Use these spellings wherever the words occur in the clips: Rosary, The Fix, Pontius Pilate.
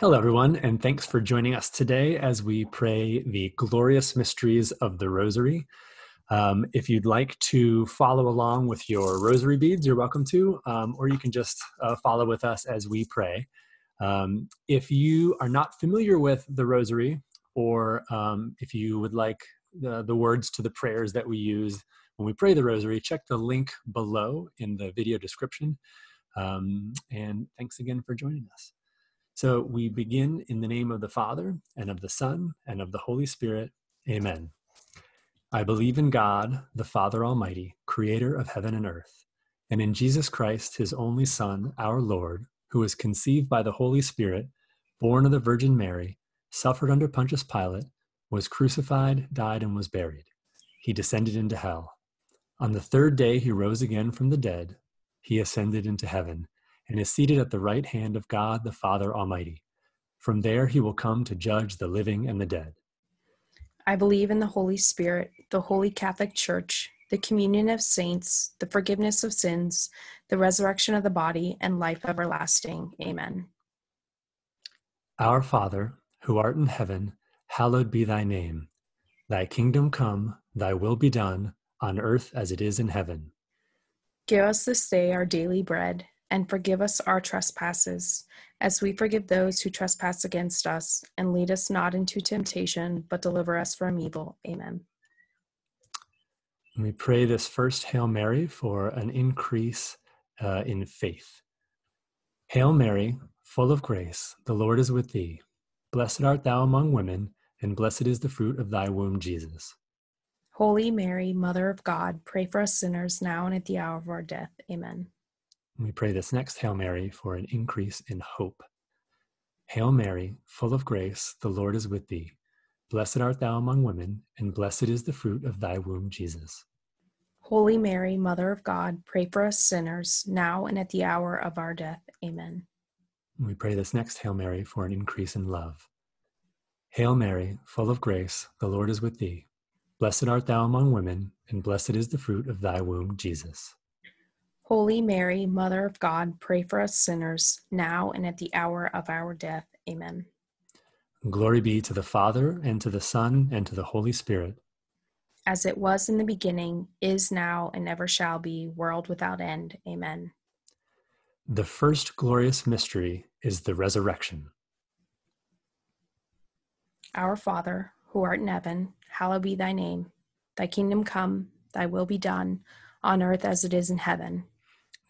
Hello, everyone, and thanks for joining us today as we pray the glorious mysteries of the Rosary. If you'd like to follow along with your rosary beads, you're welcome to, or you can just follow with us as we pray. If you are not familiar with the Rosary, or if you would like the words to the prayers that we use when we pray the Rosary, check the link below in the video description. And thanks again for joining us. So we begin in the name of the Father, and of the Son, and of the Holy Spirit. Amen. I believe in God, the Father Almighty, creator of heaven and earth, and in Jesus Christ, his only Son, our Lord, who was conceived by the Holy Spirit, born of the Virgin Mary, suffered under Pontius Pilate, was crucified, died, and was buried. He descended into hell. On the third day, he rose again from the dead. He ascended into heaven, and is seated at the right hand of God the Father Almighty. From there he will come to judge the living and the dead. I believe in the Holy Spirit, the Holy Catholic Church, the communion of saints, the forgiveness of sins, the resurrection of the body, and life everlasting. Amen. Our Father, who art in heaven, hallowed be thy name. Thy kingdom come, thy will be done, on earth as it is in heaven. Give us this day our daily bread, and forgive us our trespasses, as we forgive those who trespass against us. And lead us not into temptation, but deliver us from evil. Amen. And we pray this first Hail Mary for an increase in faith. Hail Mary, full of grace, the Lord is with thee. Blessed art thou among women, and blessed is the fruit of thy womb, Jesus. Holy Mary, Mother of God, pray for us sinners now and at the hour of our death. Amen. We pray this next Hail Mary for an increase in hope. Hail Mary, full of grace, the Lord is with thee. Blessed art thou among women, and blessed is the fruit of thy womb, Jesus. Holy Mary, Mother of God, pray for us sinners, now and at the hour of our death. Amen. We pray this next Hail Mary for an increase in love. Hail Mary, full of grace, the Lord is with thee. Blessed art thou among women, and blessed is the fruit of thy womb, Jesus. Holy Mary, Mother of God, pray for us sinners, now and at the hour of our death. Amen. Glory be to the Father, and to the Son, and to the Holy Spirit. As it was in the beginning, is now, and ever shall be, world without end. Amen. The first glorious mystery is the resurrection. Our Father, who art in heaven, hallowed be thy name. Thy kingdom come, thy will be done, on earth as it is in heaven.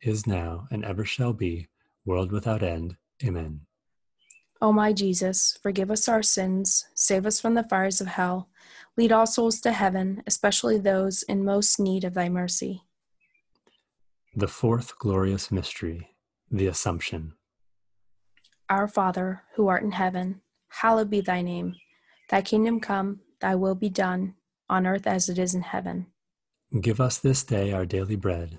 is now, and ever shall be, world without end. Amen. O my Jesus, forgive us our sins, save us from the fires of hell, lead all souls to heaven, especially those in most need of thy mercy. The fourth glorious mystery, the Assumption. Our Father, who art in heaven, hallowed be thy name. Thy kingdom come, thy will be done, on earth as it is in heaven. Give us this day our daily bread,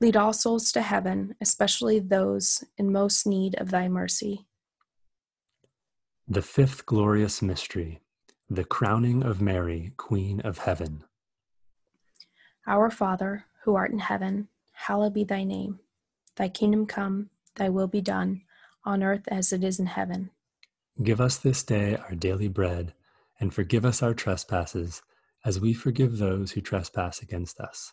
Lead all souls to heaven, especially those in most need of thy mercy. The fifth glorious mystery, the crowning of Mary, Queen of Heaven. Our Father, who art in heaven, hallowed be thy name. Thy kingdom come, thy will be done, on earth as it is in heaven. Give us this day our daily bread, and forgive us our trespasses, as we forgive those who trespass against us.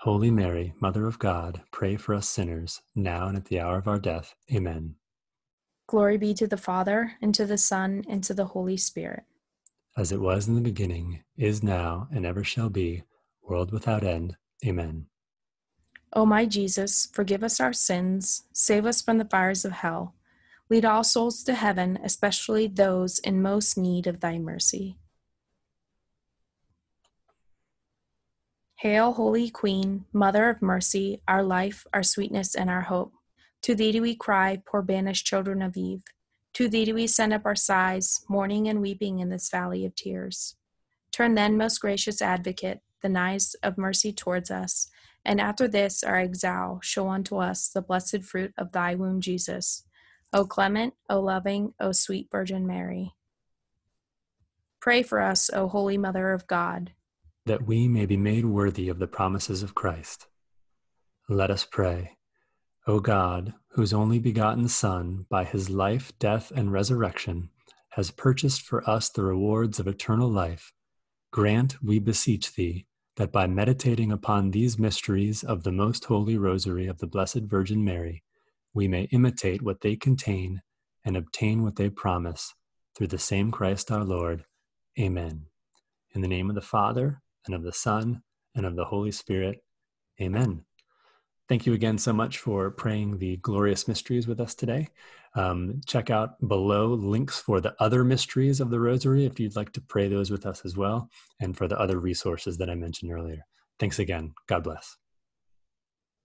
Holy Mary, Mother of God, pray for us sinners, now and at the hour of our death. Amen. Glory be to the Father, and to the Son, and to the Holy Spirit. As it was in the beginning, is now, and ever shall be, world without end. Amen. O my Jesus, forgive us our sins, save us from the fires of hell. Lead all souls to heaven, especially those in most need of thy mercy. Hail, Holy Queen, Mother of Mercy, our life, our sweetness, and our hope. To thee do we cry, poor banished children of Eve. To thee do we send up our sighs, mourning and weeping in this valley of tears. Turn then, most gracious Advocate, thine eyes of mercy towards us, and after this our exile, show unto us the blessed fruit of thy womb, Jesus. O clement, O loving, O sweet Virgin Mary. Pray for us, O Holy Mother of God, that we may be made worthy of the promises of Christ. Let us pray. O God, whose only begotten Son, by his life, death, and resurrection, has purchased for us the rewards of eternal life, grant, we beseech thee, that by meditating upon these mysteries of the Most Holy Rosary of the Blessed Virgin Mary, we may imitate what they contain and obtain what they promise, through the same Christ our Lord. Amen. In the name of the Father, and of the Son, and of the Holy Spirit. Amen. Thank you again so much for praying the glorious mysteries with us today. Check out below links for the other mysteries of the Rosary if you'd like to pray those with us as well, and for the other resources that I mentioned earlier. Thanks again. God bless.